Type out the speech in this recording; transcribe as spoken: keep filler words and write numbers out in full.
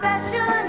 profession.